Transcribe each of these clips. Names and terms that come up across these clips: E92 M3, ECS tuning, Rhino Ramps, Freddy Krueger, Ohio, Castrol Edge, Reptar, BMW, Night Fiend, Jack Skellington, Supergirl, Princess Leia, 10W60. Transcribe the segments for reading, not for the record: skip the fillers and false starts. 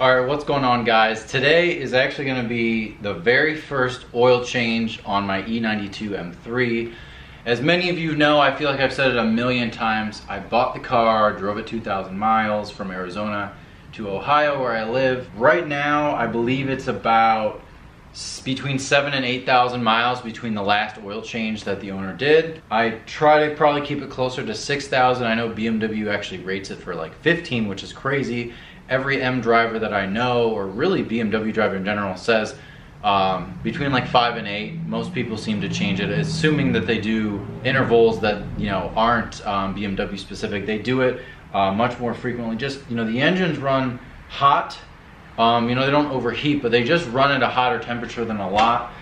Alright, what's going on, guys? Today is actually going to be the very first oil change on my E92 M3. As many of you know, I feel like I've said it a million times, I bought the car, drove it 2,000 miles from Arizona to Ohio where I live. Right now, I believe it's about between 7,000 and 8,000 miles between the last oil change that the owner did. I try to probably keep it closer to 6,000. I know BMW actually rates it for like 15, which is crazy. Every M driver that I know, or really BMW driver in general, says between like 5 and 8, most people seem to change it, assuming that they do intervals that, you know, aren't BMW specific. They do it much more frequently. Just, you know, the engines run hot. You know, they don't overheat, but they just run at a hotter temperature than a lot.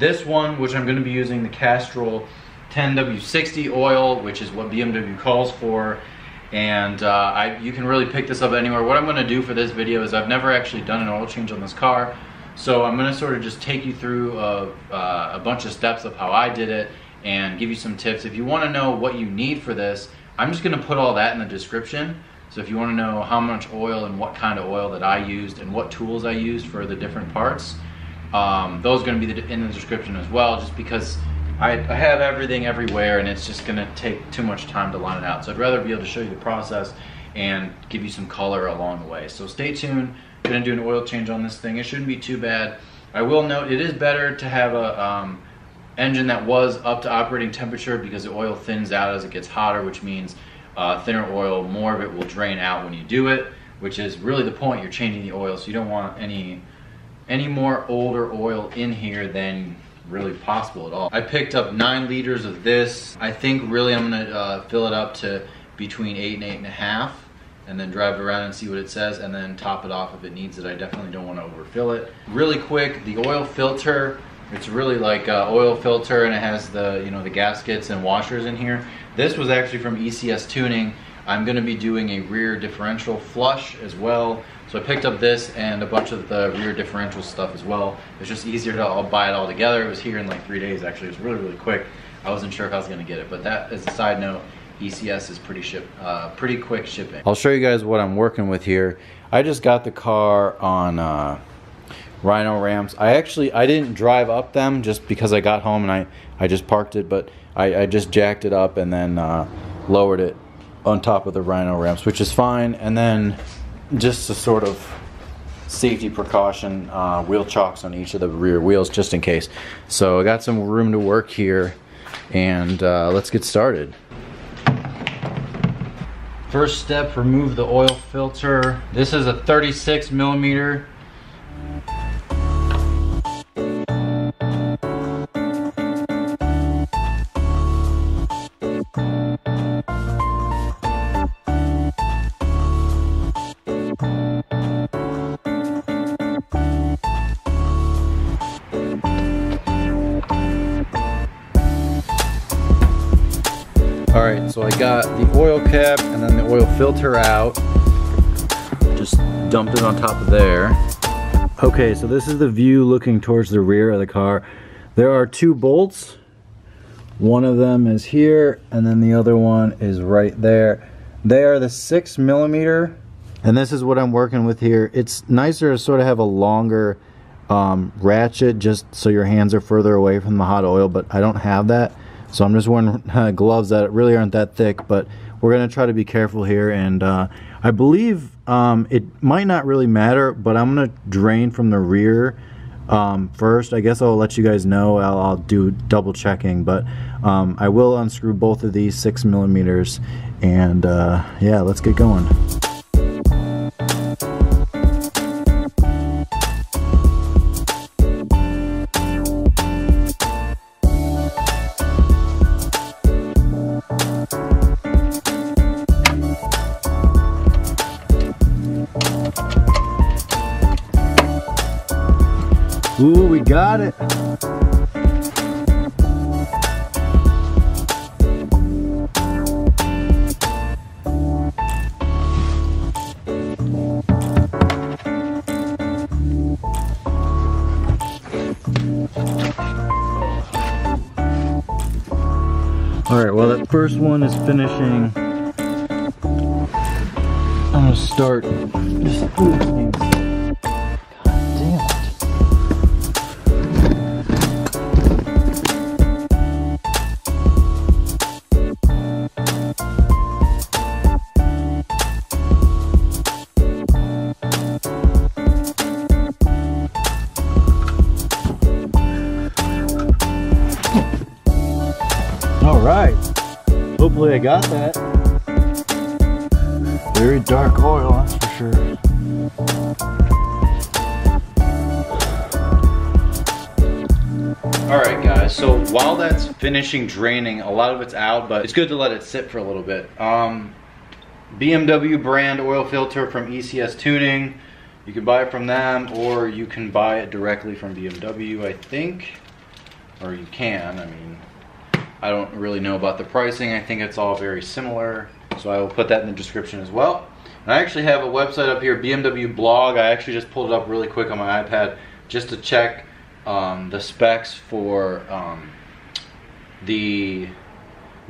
This one, which I'm going to be using the Castrol 10W60 oil, which is what BMW calls for. And you can really pick this up anywhere. What I'm going to do for this video is I've never actually done an oil change on this car, so I'm going to sort of just take you through a bunch of steps of how I did it and give you some tips. If you want to know what you need for this, I'm just going to put all that in the description. So if you want to know how much oil and what kind of oil that I used and what tools I used for the different parts, those are going to be in the description as well, just because I have everything everywhere and it's just gonna take too much time to line it out. So I'd rather be able to show you the process and give you some color along the way. So stay tuned, I'm gonna do an oil change on this thing. It shouldn't be too bad. I will note it is better to have a engine that was up to operating temperature, because the oil thins out as it gets hotter, which means thinner oil, more of it will drain out when you do it, which is really the point. You're changing the oil, so you don't want any more older oil in here than really possible at all. I picked up 9 liters of this. I think really I'm gonna fill it up to between 8 and 8.5, and then drive it around and see what it says, and then top it off if it needs it. I definitely don't want to overfill it. Really quick, the oil filter, it's really like an oil filter, and it has the, you know, the gaskets and washers in here. This was actually from ECS Tuning. I'm gonna be doing a rear differential flush as well. So I picked up this and a bunch of the rear differential stuff as well. It's just easier to all buy it all together. It was here in like 3 days, actually. It was really, really quick. I wasn't sure if I was gonna get it, but that is a side note. ECS is pretty quick shipping. I'll show you guys what I'm working with here. I just got the car on Rhino Ramps. I didn't drive up them just because I got home and I just parked it, but I just jacked it up and then lowered it on top of the Rhino Ramps, which is fine. And then just a sort of safety precaution, wheel chocks on each of the rear wheels just in case. So I got some room to work here, and let's get started. First step, remove the oil filter. This is a 36 millimeter. Alright, so I got the oil cap and then the oil filter out. Just dumped it on top of there. Okay, so this is the view looking towards the rear of the car. There are 2 bolts. One of them is here, and then the other one is right there. They are the 6 millimeter, and this is what I'm working with here. It's nicer to sort of have a longer ratchet, just so your hands are further away from the hot oil, but I don't have that. So I'm just wearing gloves that really aren't that thick, but we're going to try to be careful here. And I believe it might not really matter, but I'm going to drain from the rear first. I guess I'll let you guys know. I'll do double checking, but I will unscrew both of these 6 millimeters. And yeah, let's get going. Ooh, we got it. All right, well, that first one is finishing. I'm gonna start just Hopefully I got that. Very dark oil, that's for sure. Alright guys, so while that's finishing draining, a lot of it's out, but it's good to let it sit for a little bit. BMW brand oil filter from ECS Tuning. You can buy it from them, or you can buy it directly from BMW, I think. Or you can, I mean, I don't really know about the pricing. I think it's all very similar. So I will put that in the description as well. And I actually have a website up here, BMW blog. I actually just pulled it up really quick on my iPad just to check the specs for the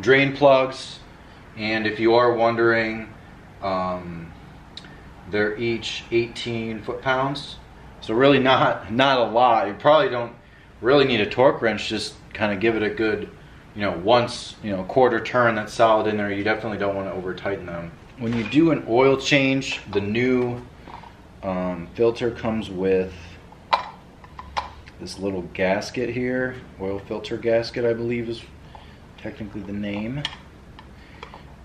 drain plugs. And if you are wondering, they're each 18 foot-pounds. So really not a lot. You probably don't really need a torque wrench. Just kind of give it a good, you know, once, you know, quarter turn that's solid in there. You definitely don't want to over tighten them. When you do an oil change, the new filter comes with this little gasket here. Oil filter gasket, I believe, is technically the name.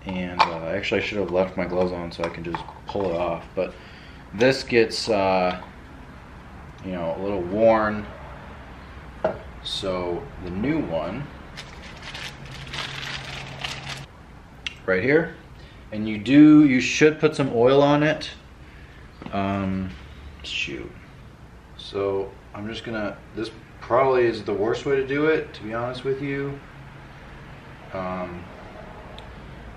And actually I should have left my gloves on so I can just pull it off, but this gets you know, a little worn, so the new one right here, and you should put some oil on it. Shoot, so I'm just gonna, this probably is the worst way to do it, to be honest with you.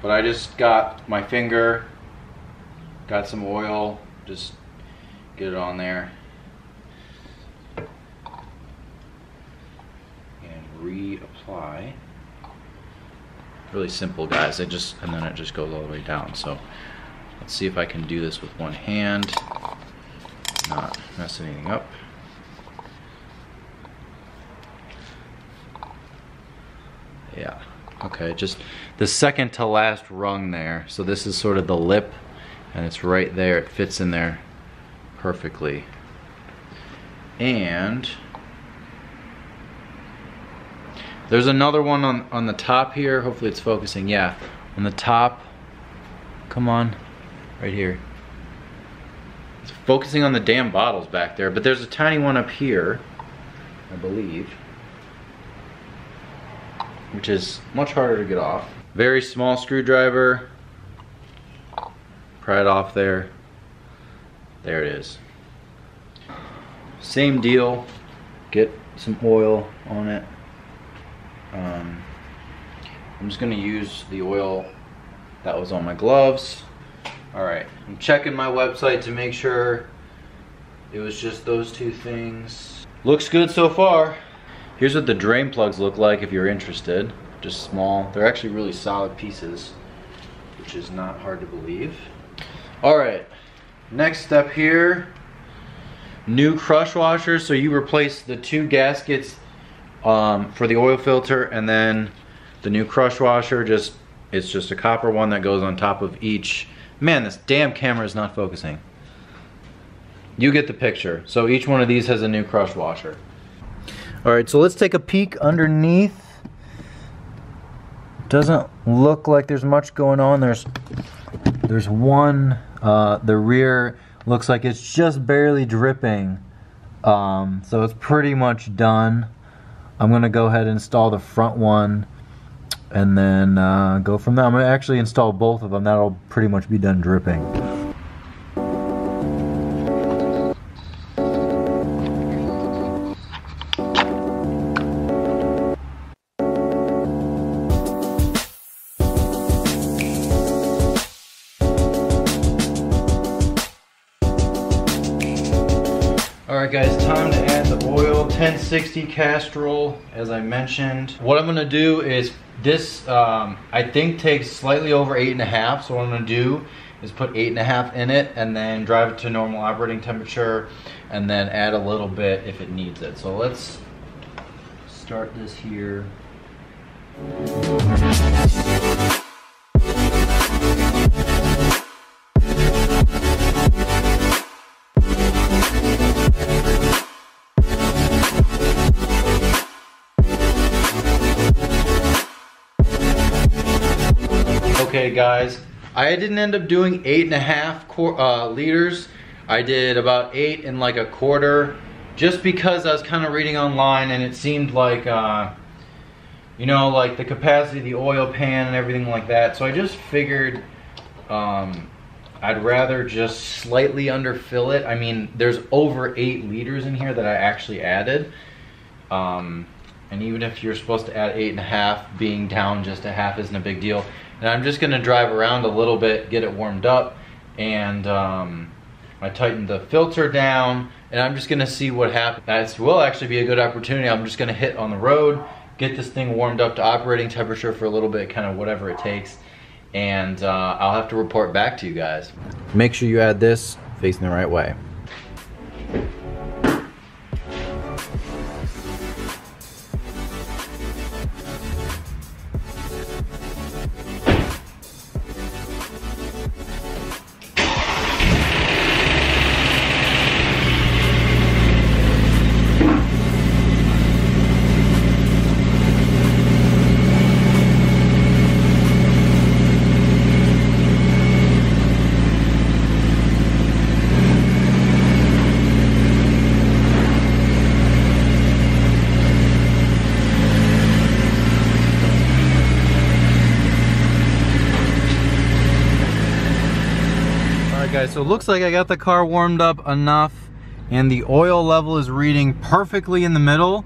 But I just got my finger, got some oil, just get it on there, and reapply. Really simple, guys. And then it just goes all the way down. So let's see if I can do this with one hand, not mess anything up. Yeah. Okay, just the second to last rung there. So this is sort of the lip, and it's right there. It fits in there perfectly. And there's another one on the top here. Hopefully it's focusing. Yeah, on the top. Come on, right here. It's focusing on the damn bottles back there, but there's a tiny one up here, I believe, which is much harder to get off. Very small screwdriver. Pry it off there. There it is. Same deal. Get some oil on it. I'm just gonna use the oil that was on my gloves. Alright, I'm checking my website to make sure it was just those two things. Looks good so far. Here's what the drain plugs look like if you're interested. Just small. They're actually really solid pieces, which is not hard to believe. All right, next step here, new crush washers. So you replace the two gaskets for the oil filter, and then the new crush washer, it's just a copper one that goes on top of each. Man, this damn camera is not focusing. You get the picture. So each one of these has a new crush washer. Alright, so let's take a peek underneath. Doesn't look like there's much going on. There's one, the rear looks like it's just barely dripping. So it's pretty much done. I'm going to go ahead and install the front one, and then go from there. I'm going to actually install both of them. That'll pretty much be done dripping. Alright guys, time to add the oil, 1060 Castrol, as I mentioned. What I'm going to do is, this I think takes slightly over 8.5, so what I'm going to do is put 8.5 in it, and then drive it to normal operating temperature, and then add a little bit if it needs it. So let's start this here. Okay guys, I didn't end up doing 8.5 liters. I did about 8 and like a quarter, just because I was kind of reading online and it seemed like, you know, like the capacity of the oil pan and everything like that. So I just figured I'd rather just slightly underfill it. I mean, there's over 8 liters in here that I actually added. And even if you're supposed to add 8.5, being down just a half isn't a big deal. And I'm just gonna drive around a little bit, get it warmed up, and I tightened the filter down, and I'm just gonna see what happens. That will actually be a good opportunity. I'm just gonna hit on the road, get this thing warmed up to operating temperature for a little bit, kind of whatever it takes, and I'll have to report back to you guys. Make sure you add this facing the right way. So it looks like I got the car warmed up enough and the oil level is reading perfectly in the middle.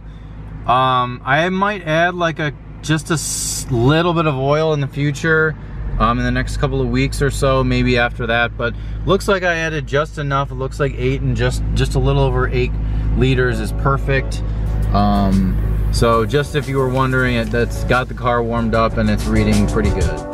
I might add like just a little bit of oil in the future, in the next couple of weeks or so, maybe after that, but looks like I added just enough. It looks like 8 and just a little over 8 liters is perfect. So just if you were wondering, that's got the car warmed up and it's reading pretty good.